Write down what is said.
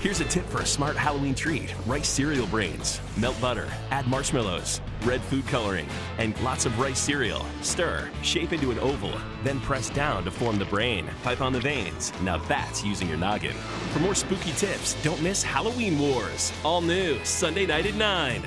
Here's a tip for a smart Halloween treat. Rice cereal brains, melt butter, add marshmallows, red food coloring, and lots of rice cereal. Stir, shape into an oval, then press down to form the brain. Pipe on the veins. Now that's using your noggin. For more spooky tips, don't miss Halloween Wars. All new, Sunday night at 9.